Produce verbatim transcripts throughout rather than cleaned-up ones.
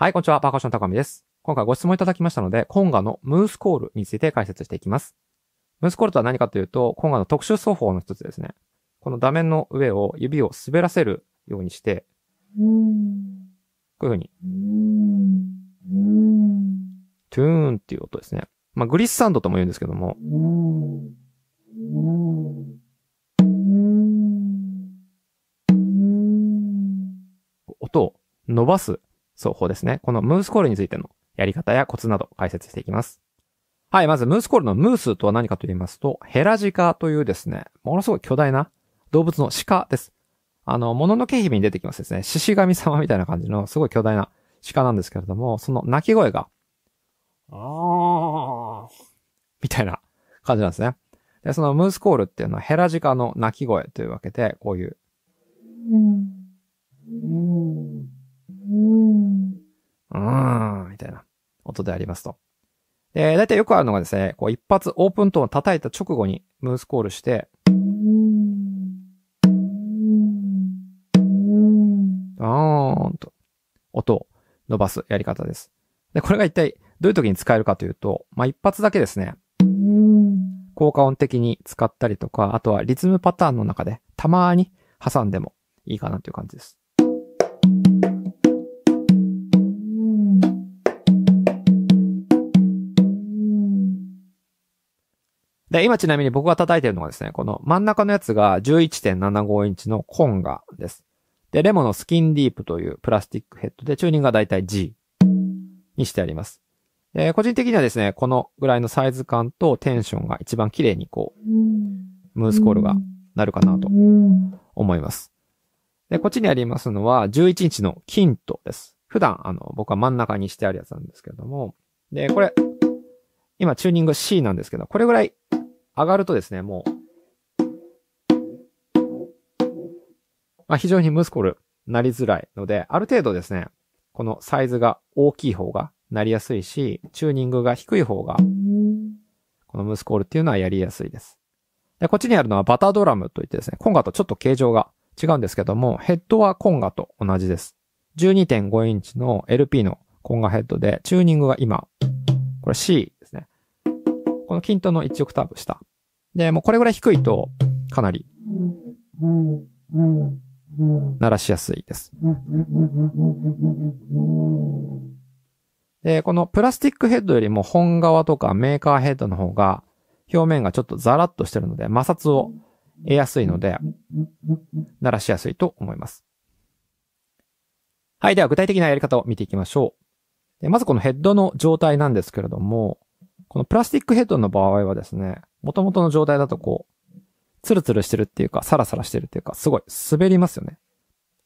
はい、こんにちは。パーカッション高見です。今回ご質問いただきましたので、コンガのムースコールについて解説していきます。ムースコールとは何かというと、コンガの特殊奏法の一つですね。この座面の上を指を滑らせるようにして、こういう風に、トゥーンっていう音ですね。まあ、グリスサンドとも言うんですけども、音を伸ばす奏法ですね。このムースコールについてのやり方やコツなど解説していきます。はい、まずムースコールのムースとは何かと言いますと、ヘラジカというですね、ものすごい巨大な動物の鹿です。あの、もののけ姫に出てきますですね。獅子神様みたいな感じのすごい巨大な鹿なんですけれども、その鳴き声が、あー、みたいな感じなんですね。で、そのムースコールっていうのはヘラジカの鳴き声というわけで、こういう、うーん、みたいな音でありますと。で、だいたいよくあるのがですね、こう一発オープントーンを叩いた直後にムースコールして、ドーンと音を伸ばすやり方です。で、これが一体どういう時に使えるかというと、まあ、一発だけですね、効果音的に使ったりとか、あとはリズムパターンの中でたまーに挟んでもいいかなという感じです。で、今ちなみに僕が叩いてるのがですね、この真ん中のやつが じゅういってんななご インチのコンガです。で、レモのスキンディープというプラスチックヘッドでチューニングがだいたい ジー にしてあります。で、個人的にはですね、このぐらいのサイズ感とテンションが一番綺麗にこう、ムースコールがなるかなと思います。で、こっちにありますのはじゅういちインチのキントです。普段、あの、僕は真ん中にしてあるやつなんですけれども、で、これ、今チューニング シー なんですけど、これぐらい上がるとですね、もう、まあ、非常にムースコールなりづらいので、ある程度ですね、このサイズが大きい方がなりやすいし、チューニングが低い方が、このムースコールっていうのはやりやすいです。で、こっちにあるのはバタドラムといってですね、コンガとちょっと形状が違うんですけども、ヘッドはコンガと同じです。じゅうにてんごインチの エルピー のコンガヘッドで、チューニングが今、これ シー ですね。このキントのいちオクターブ下。で、もうこれぐらい低いと、かなり、鳴らしやすいです。で、このプラスティックヘッドよりも本革とかメーカーヘッドの方が、表面がちょっとザラッとしてるので、摩擦を得やすいので、鳴らしやすいと思います。はい、では具体的なやり方を見ていきましょう。で、まずこのヘッドの状態なんですけれども、このプラスチックヘッドの場合はですね、元々の状態だとこう、ツルツルしてるっていうか、サラサラしてるっていうか、すごい滑りますよね。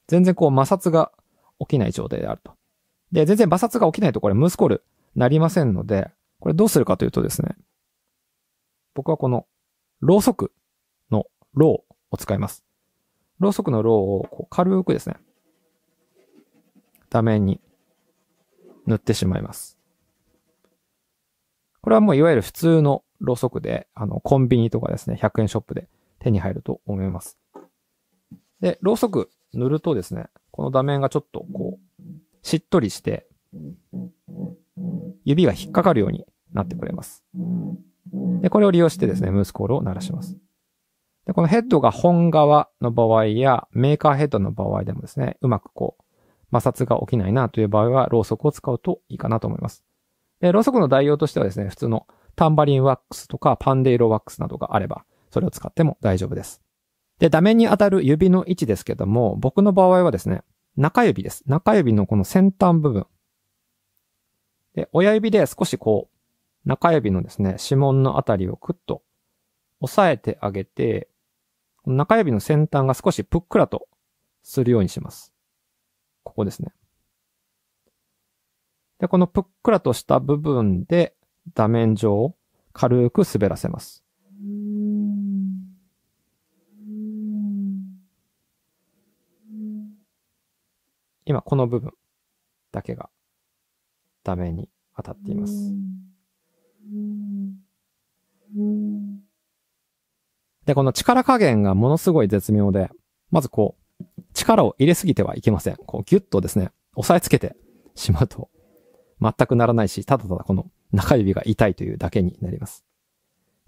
全然こう摩擦が起きない状態であると。で、全然摩擦が起きないとこれムースコールなりませんので、これどうするかというとですね、僕はこの、ロウソクのロウを使います。ロウソクのロウをこう軽くですね、座面に塗ってしまいます。これはもういわゆる普通のロウソクで、あの、コンビニとかですね、ひゃくえんショップで手に入ると思います。で、ロウソク塗るとですね、この座面がちょっとこう、しっとりして、指が引っかかるようになってくれます。で、これを利用してですね、ムースコールを鳴らします。で、このヘッドが本革の場合やメーカーヘッドの場合でもですね、うまくこう、摩擦が起きないなという場合は、ロウソクを使うといいかなと思います。で、ロウソクの代用としてはですね、普通のタンバリンワックスとかパンデイロワックスなどがあれば、それを使っても大丈夫です。で、座面に当たる指の位置ですけども、僕の場合はですね、中指です。中指のこの先端部分。で、親指で少しこう、中指のですね、指紋のあたりをクッと押さえてあげて、中指の先端が少しぷっくらとするようにします。ここですね。で、このぷっくらとした部分で座面上を軽く滑らせます。今この部分だけが座面に当たっています。で、この力加減がものすごい絶妙で、まずこう、力を入れすぎてはいけません。こう、ギュッとですね、押さえつけてしまうと全くならないし、ただただこの中指が痛いというだけになります。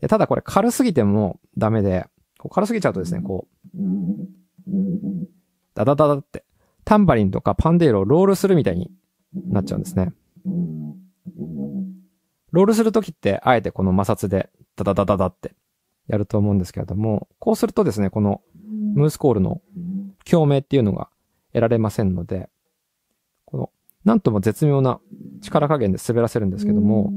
でただこれ軽すぎてもダメで、こう軽すぎちゃうとですね、こう、ダダダダってタンバリンとかパンデールをロールするみたいになっちゃうんですね。ロールするときってあえてこの摩擦でダダダダダってやると思うんですけれども、こうするとですね、このムースコールの共鳴っていうのが得られませんので、このなんとも絶妙な力加減で滑らせるんですけども、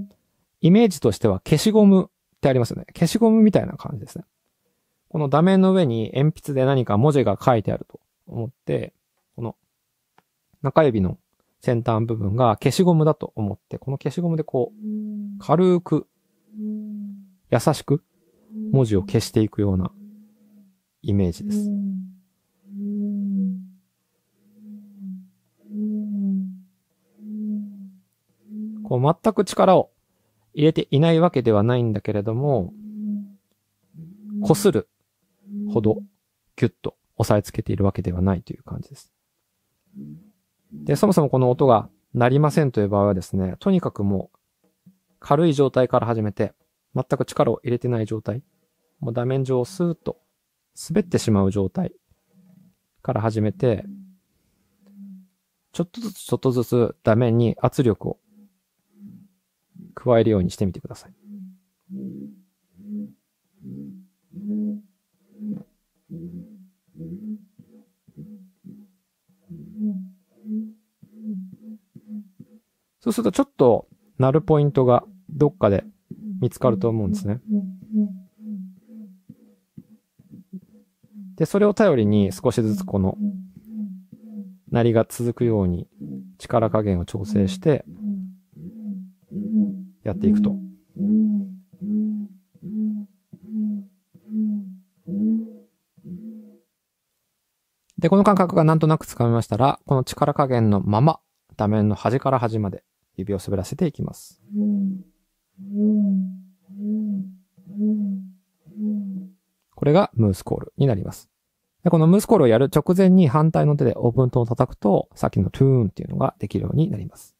イメージとしては消しゴムってありますよね。消しゴムみたいな感じですね。この画面の上に鉛筆で何か文字が書いてあると思って、この中指の先端部分が消しゴムだと思って、この消しゴムでこう、軽く、優しく文字を消していくようなイメージです。こう全く力を入れていないわけではないんだけれども、擦るほどギュッと押さえつけているわけではないという感じです。で、そもそもこの音が鳴りませんという場合はですね、とにかくもう軽い状態から始めて、全く力を入れてない状態、もう画面上をスーッと滑ってしまう状態から始めて、ちょっとずつちょっとずつ画面に圧力を加えるようにしてみてください。そうするとちょっと鳴るポイントがどっかで見つかると思うんですね。で、それを頼りに少しずつこの鳴りが続くように力加減を調整してやっていくと。で、この感覚がなんとなくつかめましたら、この力加減のまま画面の端から端まで指を滑らせていきます。これがムースコールになります。で、このムースコールをやる直前に反対の手でオープントンを叩くと、さっきのトゥーンっていうのができるようになります。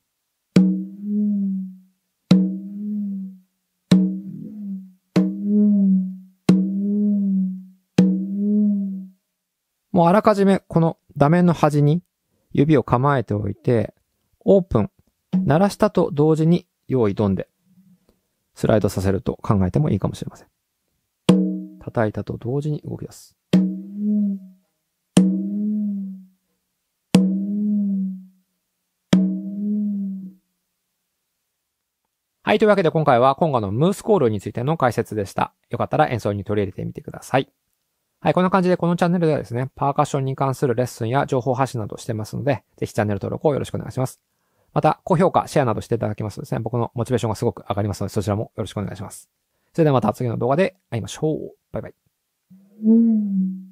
もうあらかじめこの画面の端に指を構えておいて、オープン、鳴らしたと同時に用意ドンでスライドさせると考えてもいいかもしれません。叩いたと同時に動き出す。はい、というわけで今回はコンガのムースコールについての解説でした。よかったら演奏に取り入れてみてください。はい、こんな感じでこのチャンネルではですね、パーカッションに関するレッスンや情報発信などしてますので、ぜひチャンネル登録をよろしくお願いします。また、高評価、シェアなどしていただけますとですね、僕のモチベーションがすごく上がりますので、そちらもよろしくお願いします。それではまた次の動画で会いましょう。バイバイ。